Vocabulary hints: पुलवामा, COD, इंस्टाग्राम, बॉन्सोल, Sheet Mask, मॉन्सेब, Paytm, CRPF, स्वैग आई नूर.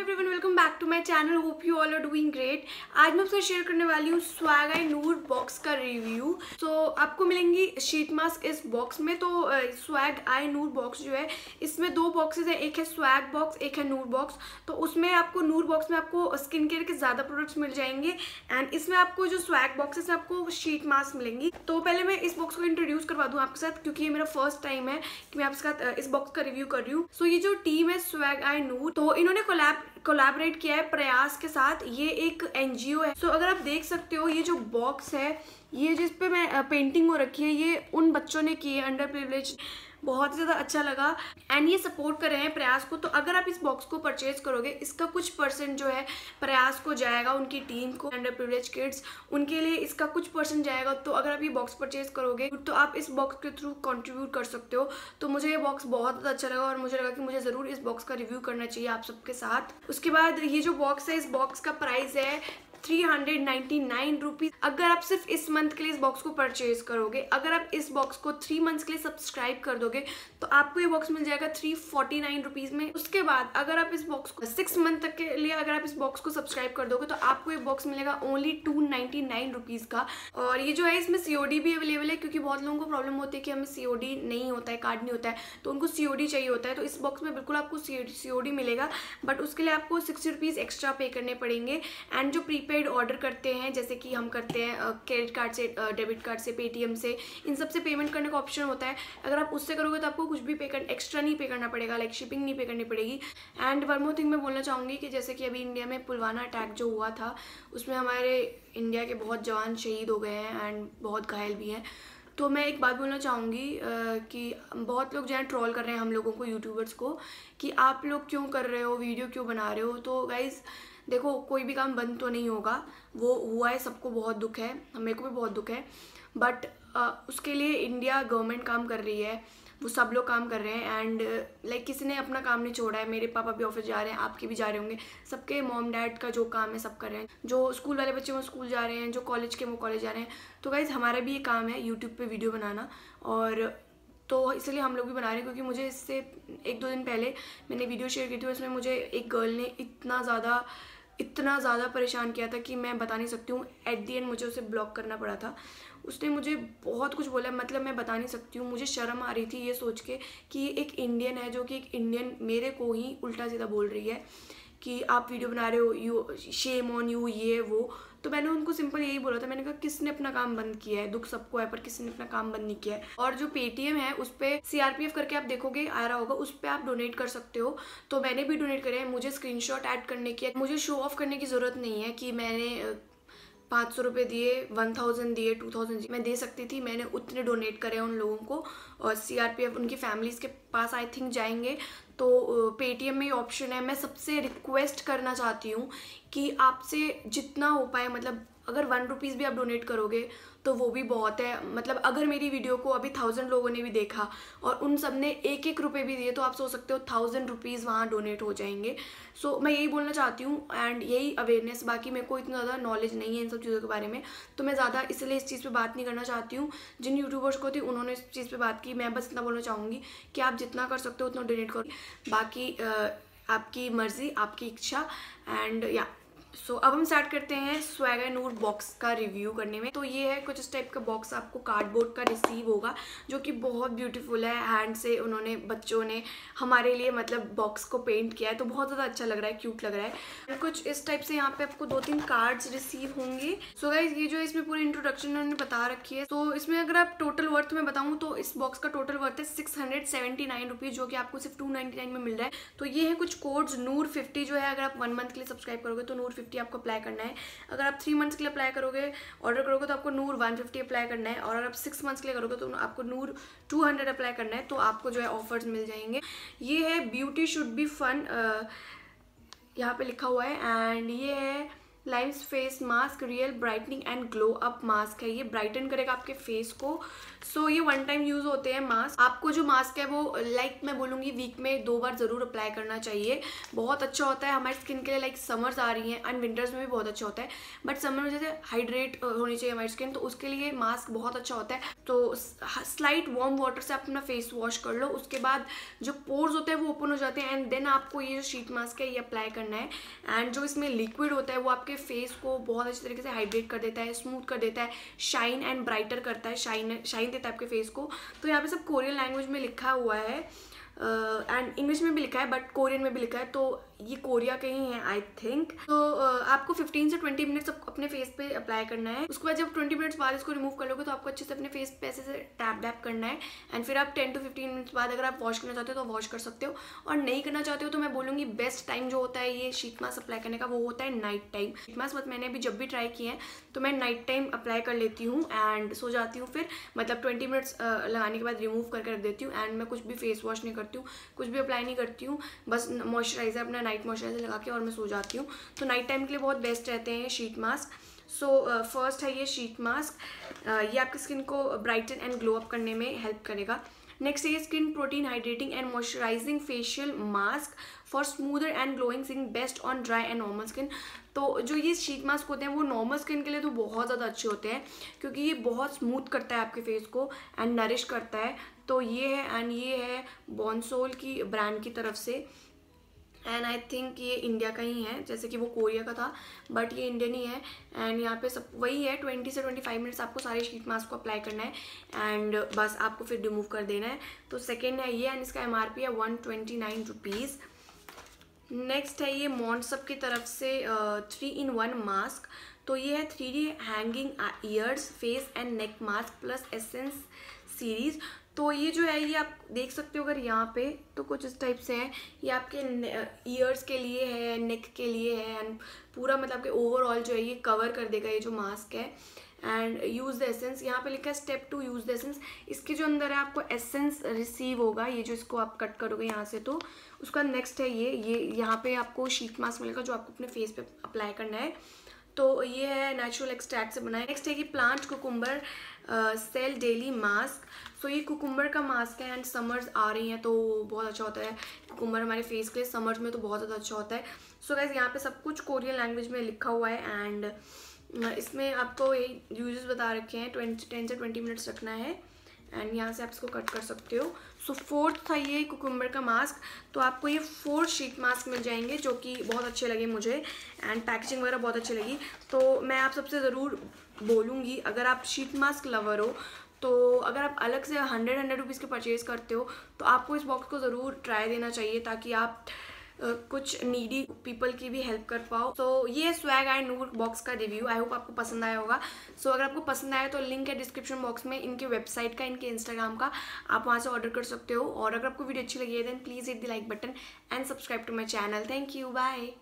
Everyone, welcome back to my channel. Hope you all are doing great. आज मैं आपसे share करने वाली हूँ स्वैग आई नूर बॉक्स का रिव्यू। आपको मिलेंगी शीट मास्क इस बॉक्स में। तो स्वैग आई नूर बॉक्स जो है, इसमें दो बॉक्सेस हैं, एक है स्वैग बॉक्स, एक है नूर बॉक्स। तो उसमें आपको नूर बॉक्स में आपको स्किन केयर के ज़्यादा प्रोडक्ट्स मिल जाएंगे एंड इसमें आपको जो स्वैग बॉक्सेस हैं आपको शीट मास्क मिलेंगी। तो पहले मैं इस बॉक्स को इंट्रोड्यूस करवा दूँ आपके साथ, क्योंकि ये मेरा फर्स्ट टाइम है कि मैं आपके साथ इस बॉक्स का रिव्यू कर रही हूँ। ये जो टीम है स्वैग आई नूर, तो इन्होंने कोलैबोरेट किया है प्रयास के साथ। ये एक एनजीओ है। अगर आप देख सकते हो, ये जो बॉक्स है, ये जिस पे मैं पेंटिंग हो रखी है, ये उन बच्चों ने की है, अंडर प्रिविलेज। बहुत ज़्यादा अच्छा लगा एंड ये सपोर्ट कर रहे हैं प्रयास को। तो अगर आप इस बॉक्स को परचेज करोगे, इसका कुछ परसेंट जो है प्रयास को जाएगा, उनकी टीम को, अंडर प्रिविलेज किड्स, उनके लिए इसका कुछ परसेंट जाएगा। तो अगर आप ये बॉक्स परचेज करोगे तो आप इस बॉक्स के थ्रू कंट्रीब्यूट कर सकते हो। तो मुझे ये बॉक्स बहुत ज़्यादा अच्छा लगा और मुझे लगा कि मुझे ज़रूर इस बॉक्स का रिव्यू करना चाहिए आप सबके साथ। उसके बाद ये जो बॉक्स है, इस बॉक्स का प्राइस है 399 रुपीज़। अगर आप सिर्फ इस मंथ के लिए इस बॉक्स को परचेज करोगे, अगर आप इस बॉक्स को 3 मंथ्स के लिए सब्सक्राइब कर दोगे तो आपको ये बॉक्स मिल जाएगा 349 रुपीज़ में। उसके बाद अगर आप इस बॉक्स को 6 मंथ तक के लिए अगर आप इस बॉक्स को सब्सक्राइब कर दोगे तो आपको ये बॉक्स मिलेगा ओनली 299 रुपीज़ का। और ये जो है, इसमें COD भी अवेलेबल है, क्योंकि बहुत लोगों को प्रॉब्लम होती है कि हमें COD नहीं होता है, कार्ड नहीं होता है, तो उनको COD चाहिए होता है। तो इस बॉक्स में बिल्कुल आपको COD मिलेगा, बट उसके लिए आपको 60 रुपीज़ एक्स्ट्रा पे करने पड़ेंगे। एंड जो प्रीपेड ऑर्डर करते हैं, जैसे कि हम करते हैं क्रेडिट कार्ड से, डेबिट कार्ड से, पेटीएम से, इन सब से पेमेंट करने का ऑप्शन होता है। अगर आप उससे करोगे तो आपको कुछ भी एक्स्ट्रा नहीं पे करना पड़ेगा, लाइक शिपिंग नहीं पे करनी पड़ेगी। एंड वन मोर थिंग मैं बोलना चाहूँगी कि जैसे कि अभी इंडिया में पुलवामा अटैक जो हुआ था, उसमें हमारे इंडिया के बहुत जवान शहीद हो गए हैं एंड बहुत घायल भी हैं। तो मैं एक बात बोलना चाहूँगी कि बहुत लोग जो है ट्रोल कर रहे हैं हम लोगों को, यूट्यूबर्स को, कि आप लोग क्यों कर रहे हो, वीडियो क्यों बना रहे हो। तो गाइज़ देखो, कोई भी काम बंद तो नहीं होगा, वो हुआ है, सबको बहुत दुख है, मेरे को भी बहुत दुख है, बट उसके लिए इंडिया गवर्नमेंट काम कर रही है, वो सब लोग काम कर रहे हैं। एंड लाइक किसी ने अपना काम नहीं छोड़ा है। मेरे पापा भी ऑफिस जा रहे हैं, आपके भी जा रहे होंगे, सबके मॉम डैड का जो काम है सब कर रहे हैं। जो स्कूल वाले बच्चे वो स्कूल जा रहे हैं, जो कॉलेज के वो कॉलेज जा रहे हैं। तो गाइज़ हमारा भी ये काम है यूट्यूब पर वीडियो बनाना, और तो इसलिए हम लोग भी बना रहे हैं। क्योंकि मुझे इससे 1-2 दिन पहले मैंने वीडियो शेयर की थी, उसमें मुझे एक गर्ल ने इतना ज़्यादा परेशान किया था कि मैं बता नहीं सकती हूँ। एट दी एंड मुझे उसे ब्लॉक करना पड़ा था। उसने मुझे बहुत कुछ बोला, मतलब मैं बता नहीं सकती हूँ। मुझे शर्म आ रही थी ये सोच के कि एक इंडियन है, जो कि एक इंडियन मेरे को ही उल्टा सीधा बोल रही है कि आप वीडियो बना रहे हो, यू शेम ऑन यू, ये वो। तो मैंने उनको सिंपल यही बोला था, मैंने कहा किसने अपना काम बंद किया है, दुख सबको है, पर किसने अपना काम बंद नहीं किया है। और जो पेटीएम है उस पर CRPF करके आप देखोगे आ रहा होगा, उस पर आप डोनेट कर सकते हो। तो मैंने भी डोनेट करे हैं। मुझे स्क्रीनशॉट ऐड करने की, मुझे शो ऑफ करने की ज़रूरत नहीं है कि मैंने 500 रुपये दिए, 1000 दिए, 2000 मैं दे सकती थी। मैंने उतने डोनेट करे उन लोगों को, और CRPF उनकी फैमिलीज़ के पास आई थिंक जाएंगे। तो पेटीएम में ये ऑप्शन है। मैं सबसे रिक्वेस्ट करना चाहती हूँ कि आपसे जितना हो पाए, मतलब अगर 1 रुपीज़ भी आप डोनेट करोगे तो वो भी बहुत है। मतलब अगर मेरी वीडियो को अभी 1000 लोगों ने भी देखा और उन सब ने 1-1 रुपये भी दिए, तो आप सोच सकते हो 1000 रुपीज़ वहाँ डोनेट हो जाएंगे। मैं यही बोलना चाहती हूँ एंड यही अवेयरनेस। बाकी मेरे को इतना ज़्यादा नॉलेज नहीं है इन सब चीज़ों के बारे में, तो मैं ज़्यादा इसलिए इस चीज़ पर बात नहीं करना चाहती हूँ। जिन यूट्यूबर्स को थी उन्होंने इस चीज़ पर बात की। मैं बस इतना बोलना चाहूँगी कि आप जितना कर सकते हो उतना डोनेट करो, बाकी आपकी मर्ज़ी, आपकी इच्छा। एंड या अब हम स्टार्ट करते हैं स्वैग आई नूर बॉक्स का रिव्यू करने में। तो ये है कुछ इस टाइप का बॉक्स, आपको कार्डबोर्ड का रिसीव होगा, जो कि बहुत ब्यूटीफुल है। हैंड से उन्होंने, बच्चों ने हमारे लिए मतलब बॉक्स को पेंट किया है, तो बहुत ज़्यादा अच्छा लग रहा है, क्यूट लग रहा है। कुछ इस टाइप से यहाँ पे आपको 2-3 कार्ड्स रिसीव होंगे। गाइस ये जो है, इसमें पूरी इंट्रोडक्शन उन्होंने बता रखी है। तो इसमें अगर आप टोटल वर्थ में बताऊँ तो इस बॉक्स का टोटल वर्थ है 679 रुपीज़, जो कि आपको सिर्फ 299 में मिल रहा है। तो ये है कुछ कोड्स। NOOR50 जो है, अगर आप 1 मंथ के लिए सब्सक्राइब करोगे तो NOOR50 आपको अप्लाई करना है। अगर आप 3 मंथ्स के लिए अप्लाई करोगे, ऑर्डर करोगे तो आपको NOOR 150 अप्लाई करना है। और अगर आप 6 मंथ्स के लिए करोगे तो आपको NOOR 200 अप्लाई करना है। तो आपको जो है ऑफर्स मिल जाएंगे। ये है ब्यूटी शुड बी फन, यहाँ पे लिखा हुआ है। एंड ये है limes face mask, real brightening and glow up mask है। ये ब्राइटन करेगा आपके फेस को, सो ये वन टाइम यूज होते हैं मास्क। आपको जो मास्क है वो लाइक मैं बोलूँगी वीक में 2 बार ज़रूर अप्लाई करना चाहिए, बहुत अच्छा होता है हमारी स्किन के लिए। लाइक समर्स आ रही हैं एंड विंटर्स में भी बहुत अच्छा होता है, बट समर में जैसे हाइड्रेट होनी चाहिए हमारी स्किन, तो उसके लिए मास्क बहुत अच्छा होता है। तो स्लाइट वार्म वाटर से आप अपना फेस वॉश कर लो, उसके बाद जो पोर्स होते हैं वो ओपन हो जाते हैं एंड देन आपको ये जो शीट मास्क है ये अप्लाई करना है। एंड जो इसमें लिक्विड होता है वो आपके फेस को बहुत अच्छी तरीके से हाइड्रेट कर देता है, स्मूथ कर देता है, शाइन एंड ब्राइटर करता है, शाइन देता है आपके फेस को। तो यहाँ पे सब कोरियन लैंग्वेज में लिखा हुआ है एंड इंग्लिश में भी लिखा है बट कोरियन में भी लिखा है, तो ये कोरिया के ही है आई थिंक। तो आपको 15 से 20 मिनट्स अपने फेस पे अप्लाई करना है। उसके बाद जब 20 मिनट्स बाद इसको रिमूव कर लोगे तो आपको अच्छे से अपने फेस पे ऐसे से टैप डैप करना है एंड फिर आप 10 टू 15 मिनट्स बाद अगर आप वॉश करना चाहते हो तो वॉश कर सकते हो, और नहीं करना चाहते हो तो मैं बोलूँगी बेस्ट टाइम जो होता है ये शीट मास्क अप्लाई करने का वो होता है नाइट टाइम। शीट मास्क मत मैंने अभी जब भी ट्राई किए हैं तो मैं नाइट टाइम अप्लाई कर लेती हूँ एंड सो जाती हूँ, फिर मतलब 20 मिनट्स लगाने के बाद रिमूव करके रख देती हूँ। एंड मैं कुछ भी फेस वॉश नहीं करती हूँ, कुछ भी अप्लाई नहीं करती हूँ, बस मॉइस्चराइज़र अपना नाइट मॉइस्चराइजर लगा के और मैं सो जाती हूँ। तो नाइट टाइम के लिए बहुत बेस्ट रहते हैं शीट मास्क। सो फर्स्ट है ये शीट मास्क, ये आपकी स्किन को ब्राइटन एंड ग्लो अप करने में हेल्प करेगा। नेक्स्ट है ये skin protein hydrating and moisturising facial mask for smoother and glowing skin, best on dry and normal skin. तो जो ये शीट मास्क होते हैं वो नॉर्मल स्किन के लिए तो बहुत ज़्यादा अच्छे होते हैं क्योंकि ये बहुत स्मूथ करता है आपके फेस को एंड नरिश करता है। तो ये है एंड ये है बॉन्सोल की ब्रांड की तरफ से एंड आई थिंक ये इंडिया का ही है, जैसे कि वो कोरिया का था बट ये इंडियन ही है। एंड यहाँ पे सब वही है, 20 से 25 मिनट्स आपको सारे शीट मास्क को अप्लाई करना है एंड बस आपको फिर रिमूव कर देना है। तो सेकेंड है ये एंड इसका MRP है 129 रुपीज़। नेक्स्ट है ये मॉन्सेब की तरफ से 3-in-1 मास्क। तो ये है 3D hanging ears face and neck mask plus essence series. तो ये जो है ये आप देख सकते हो अगर यहाँ पे, तो कुछ इस टाइप से है, ये आपके ईयर्स के लिए है, नेक के लिए है एंड पूरा मतलब आपके ओवरऑल जो है ये कवर कर देगा ये जो मास्क है। एंड यूज़ द एसेंस, यहाँ पे लिखा है स्टेप 2 यूज़ द एसेंस। इसके जो अंदर है आपको एसेंस रिसीव होगा, ये जो इसको आप कट करोगे यहाँ से। तो उसका नेक्स्ट है ये यहाँ पे आपको शीट मास्क मिलेगा जो आपको अपने फेस पे अप्लाई करना है। तो ये है नेचुरल एक्सट्रैक्ट से बना है। नेक्स्ट है कि plant cucumber cell daily mask. So ये कुकुम्बर का मास्क है एंड समर्स आ रही हैं तो बहुत अच्छा होता है कुकुम्बर हमारे फेस के लिए, समर्स में तो बहुत ज़्यादा अच्छा होता है। सो गाइस यहाँ पे सब कुछ कोरियन लैंग्वेज में लिखा हुआ है एंड इसमें आपको ये यूजेस बता रखे हैं, 10 से 20 मिनट्स रखना है एंड यहाँ से आप इसको कट कर सकते हो। सो फोर्थ था ये कुकुम्बर का मास्क। तो आपको ये 4 शीट मास्क मिल जाएंगे जो कि बहुत अच्छे लगे मुझे एंड पैकेजिंग वगैरह बहुत अच्छी लगी। तो मैं आप सबसे ज़रूर बोलूँगी अगर आप शीट मास्क लवर हो तो अगर आप अलग से 100 रुपीज़ के परचेज़ करते हो तो आपको इस बॉक्स को ज़रूर ट्राई देना चाहिए ताकि आप कुछ नीडी पीपल की भी हेल्प कर पाओ। तो ये स्वैग आई नूर बॉक्स का रिव्यू, आई होप आपको पसंद आया होगा। सो अगर आपको पसंद आया तो लिंक है डिस्क्रिप्शन बॉक्स में इनके वेबसाइट का, इनके इंस्टाग्राम का, आप वहाँ से ऑर्डर कर सकते हो। और अगर आपको वीडियो अच्छी लगी है then please hit the like button and subscribe to my channel. Thank you. Bye.